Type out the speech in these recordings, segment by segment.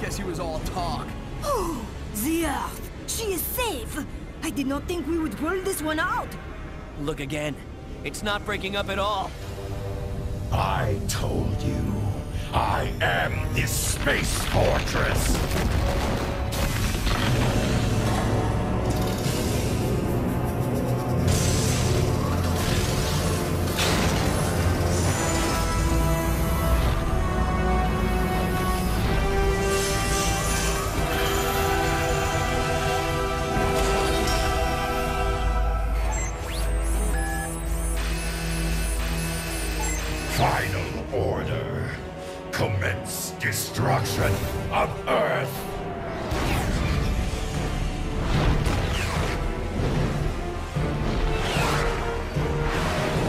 Guess it was all talk. Oh, the Earth! She is safe! I did not think we would roll this one out! Look again. It's not breaking up at all. I told you. I am this space fortress! Destruction of Earth!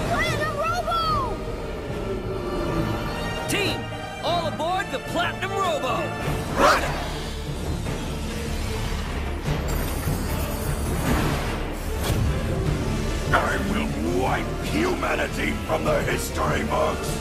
Platinum Robo! Team, all aboard the Platinum Robo! Run! I will wipe humanity from the history books!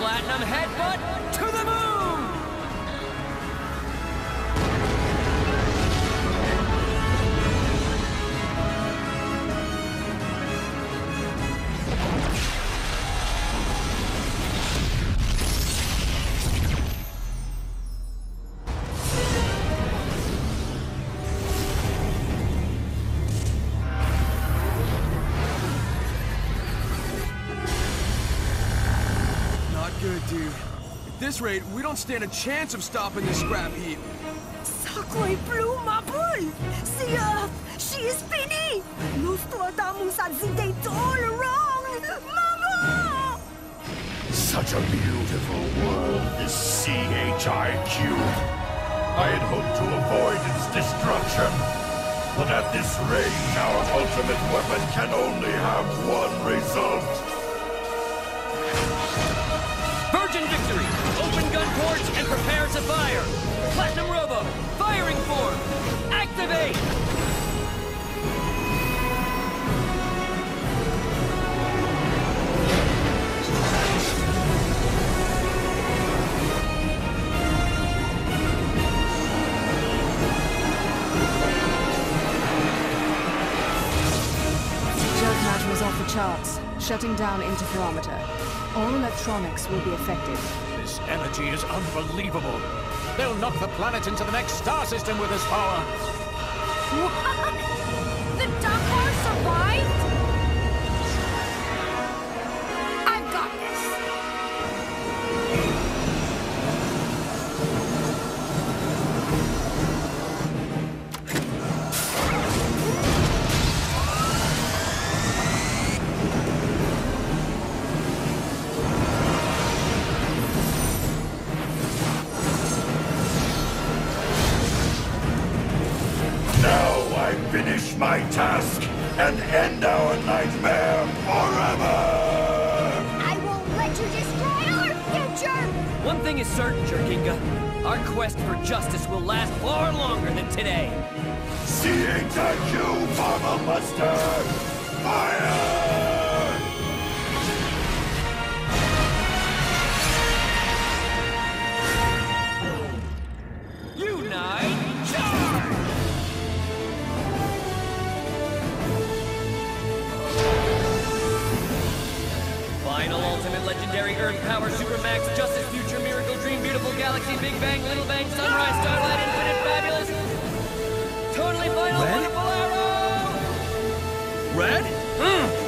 Platinum headbutt to the moon! Good, dude. At this rate, we don't stand a chance of stopping this scrap heap. Sakoi blew my bull! The Earth, she is finished! Nostradamus had the date all wrong! Mama! Such a beautiful world, this CHIQ. I had hoped to avoid its destruction, but at this rate, our ultimate weapon can only have one result. Virgin victory! Open gun ports and prepare to fire! Platinum Robo, firing form! Activate! Juggernaut was off the charts, shutting down interferometer. All electronics will be affected. This energy is unbelievable. They'll knock the planet into the next star system with this power. What? The Dark Horse survived? I've got finish my task and end our nightmare forever! I won't let you destroy our future! One thing is certain, Jerkinga. Our quest for justice will last far longer than today. CHIQ Mama Mustard! Fire! Final ultimate legendary Earth Power Supermax Justice Future Miracle Dream Beautiful Galaxy Big Bang Little Bang Sunrise Starlight Infinite Fabulous Totally Final Red? Wonderful Arrow! Red?